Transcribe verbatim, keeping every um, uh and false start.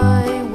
I